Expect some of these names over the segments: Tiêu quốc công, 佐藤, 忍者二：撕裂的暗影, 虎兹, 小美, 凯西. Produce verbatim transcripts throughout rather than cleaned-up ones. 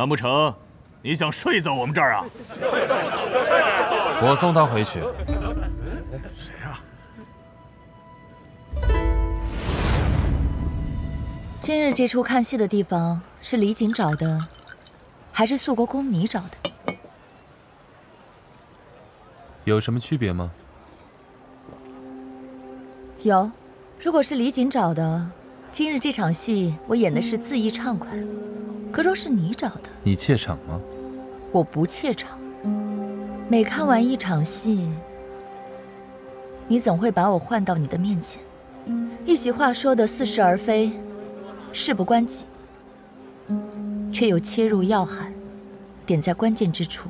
难不成你想睡在我们这儿啊？我送他回去。谁啊？今日这处看戏的地方是李景找的，还是素国公你找的？有什么区别吗？有，如果是李景找的，今日这场戏我演的是恣意畅快。 可若是你找的，你怯场吗？我不怯场。每看完一场戏，你总会把我唤到你的面前。一席话说的似是而非，事不关己，却又切入要害，点在关键之处，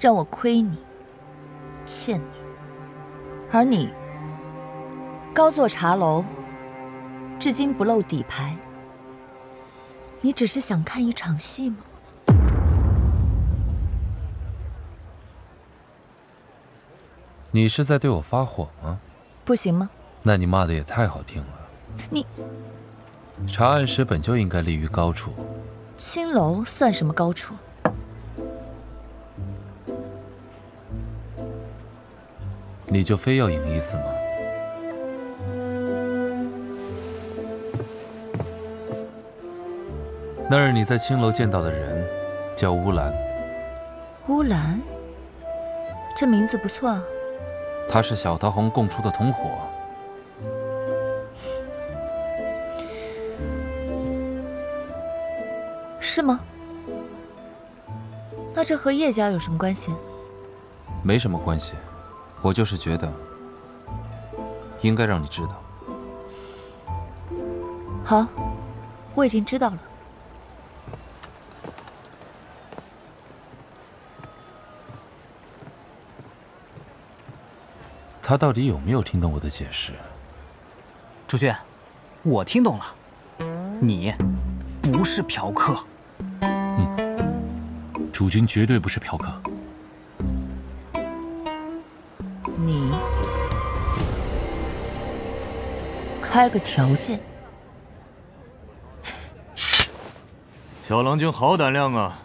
让我亏你、欠你。而你高坐茶楼，至今不露底牌。 你只是想看一场戏吗？你是在对我发火吗？不行吗？那你骂的也太好听了。你，查案时本就应该立于高处。青楼算什么高处？你就非要赢一次吗？ 那日你在青楼见到的人，叫乌兰。乌兰，这名字不错啊。她是小桃红供出的同伙。是吗？那这和叶家有什么关系？没什么关系，我就是觉得应该让你知道。好，我已经知道了。 他到底有没有听懂我的解释？楚轩，我听懂了，你不是嫖客。嗯，楚君绝对不是嫖客。你开个条件。小郎君好胆量啊！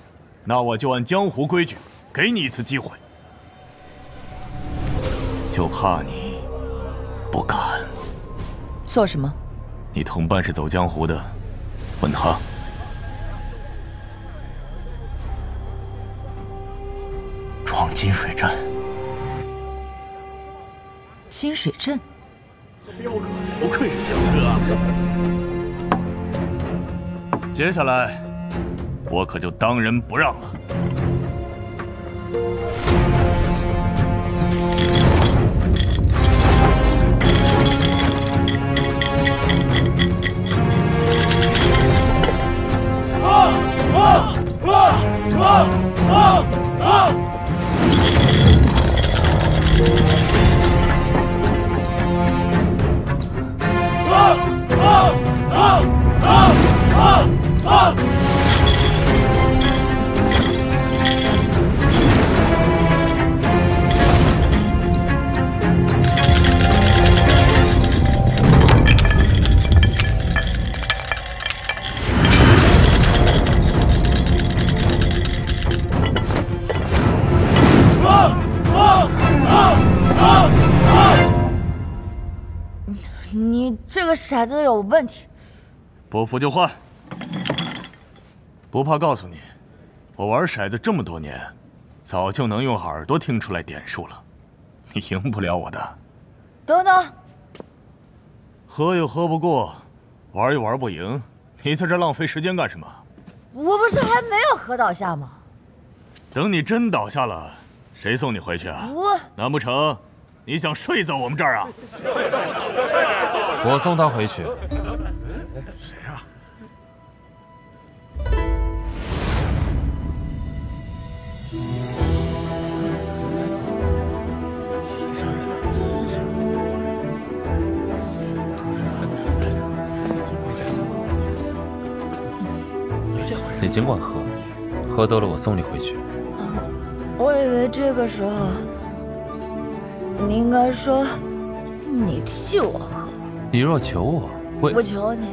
那我就按江湖规矩，给你一次机会。 就怕你不敢做什么？你同伴是走江湖的，问他。闯金水镇。金水镇？不愧是小哥啊！接下来我可就当仁不让了。 骰子有问题，不服就换。不怕告诉你，我玩骰子这么多年，早就能用耳朵听出来点数了，你赢不了我的。等等，喝又喝不过，玩又玩不赢，你在这浪费时间干什么？我不是还没有喝倒下吗？等你真倒下了，谁送你回去啊？我难不成你想睡在我们这儿啊？ 我送他回去。谁啊？你尽管喝，喝多了我送你回去。我以为这个时候你应该说你替我喝。 你若求我，我求你，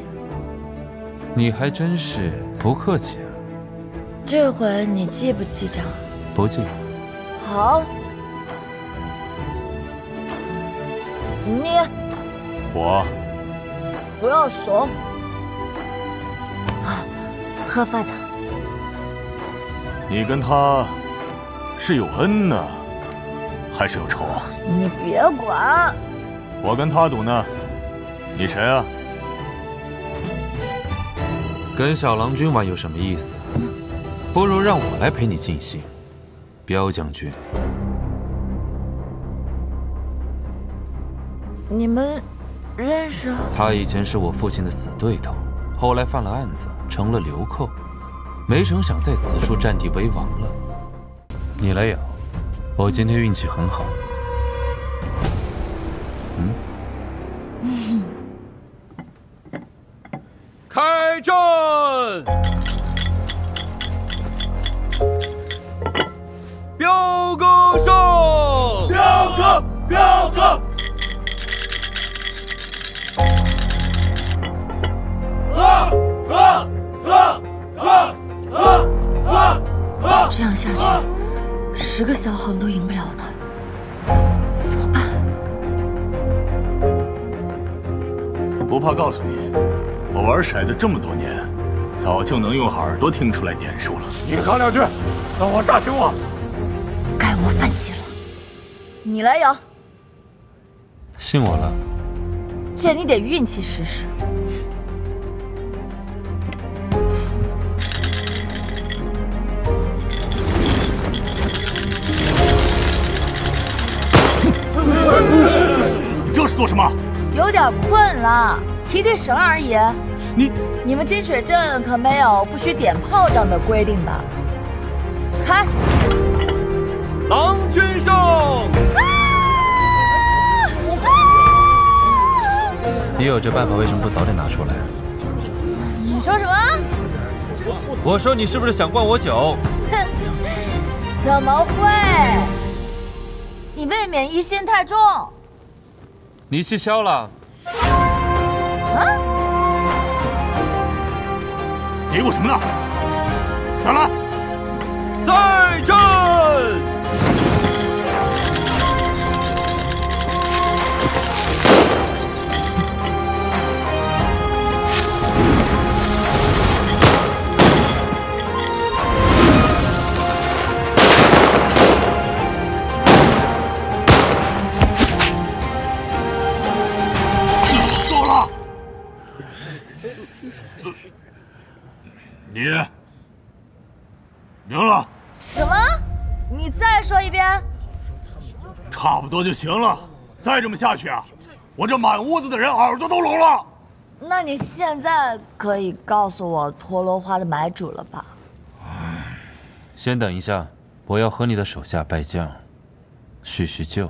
你还真是不客气啊！这回你记不记账？不记。好。你。我。不要怂。啊，喝饭呢。你跟他是有恩呢，还是有仇啊？你别管。我跟他赌呢，你谁啊？ 跟小郎君玩有什么意思？不如让我来陪你尽兴，彪将军。你们认识？他以前是我父亲的死对头，后来犯了案子，成了流寇，没成想在此处占地为王了。你来咬，我今天运气很好。嗯。开战！彪哥上！彪哥，彪哥！啊啊啊啊啊啊！这样下去，十个小好都赢不了的，怎么办？不怕告诉你。 我玩骰子这么多年，早就能用耳朵听出来点数了。你扛两句，让我炸醒我。该我反击了，你来咬。信我了。借你点运气试试。你这是做什么？有点困了。 提提神而已。你你们金水镇可没有不许点炮仗的规定的。开！郎君上！啊啊、你有这办法为什么不早点拿出来？你说什么？我说你是不是想灌我酒？哼，怎么会？你未免疑心太重。你气消了。 啊！嘀咕什么呢？再来！再战！够了！ 你赢了？什么？你再说一遍。差不多就行了，再这么下去啊，我这满屋子的人耳朵都聋了。那你现在可以告诉我陀螺花的买主了吧？先等一下，我要和你的手下败将叙叙旧。